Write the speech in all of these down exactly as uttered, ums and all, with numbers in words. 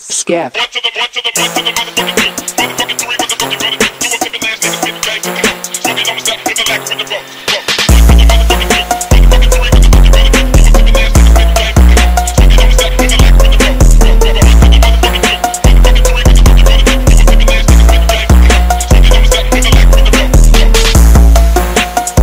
Scaff. One to the one to the one to the motherfucking two. Motherfucking three with the fucking brother. Do a fucking last nigga, spin the bags in the hole. Fucking on the sack with the lack with the rope. One to the motherfucking two. Motherfucking three with the fucking brother. Do a fucking last nigga, spin the bags in the hole. Fucking on the sack with the lack with the rope. One to the motherfucking two. Motherfucking three with the fucking brother. Do a fucking last nigga, spin the bags in the hole. Fucking on the sack with the lack with the rope. You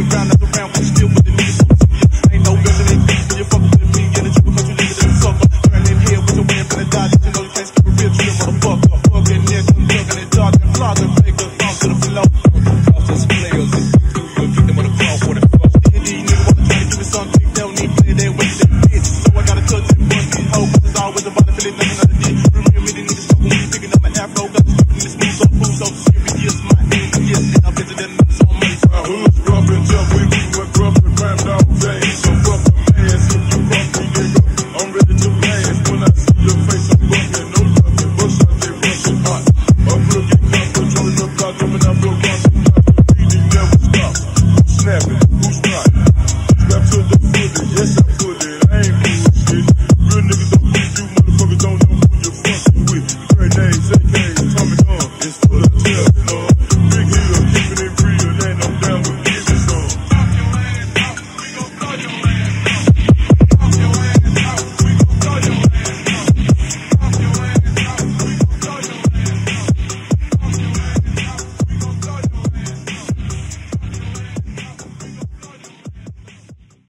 around, around, but still with the knees.